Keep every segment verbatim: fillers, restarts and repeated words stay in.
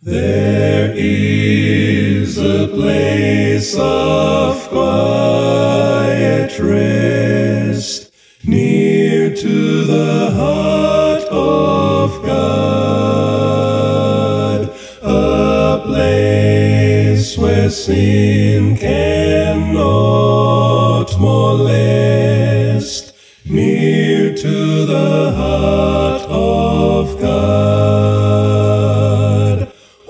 There is a place of quiet rest near to the heart of God, a place where sin cannot molest, near to the heart of God.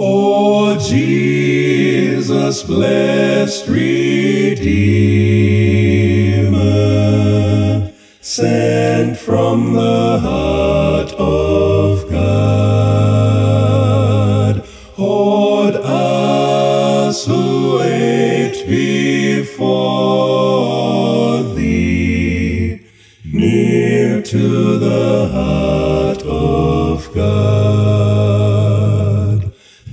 O Jesus, blessed Redeemer, sent from the heart of God, hoard us who wait before Thee, near to the heart of God.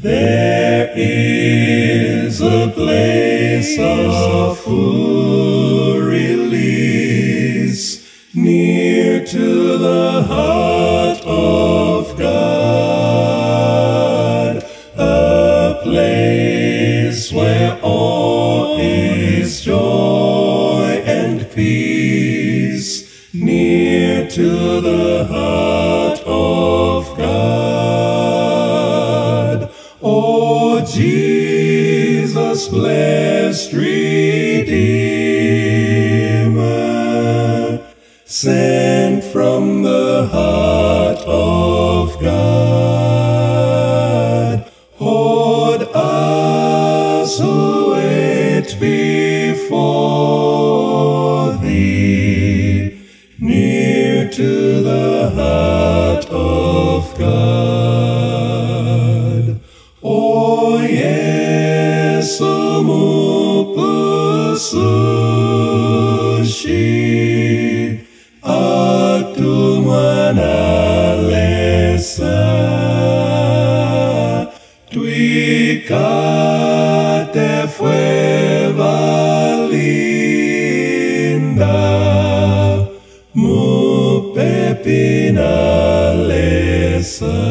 There is a place of full release near to the heart of God, a place where all is joy and peace, near to the heart of God. O Jesus, blessed Redeemer, sent from the heart of God, hoard us who wait before Thee, near to the heart of God. O Jesumu pusushi Atumana lesa, tuica te fue valinda, mu pepina lesa.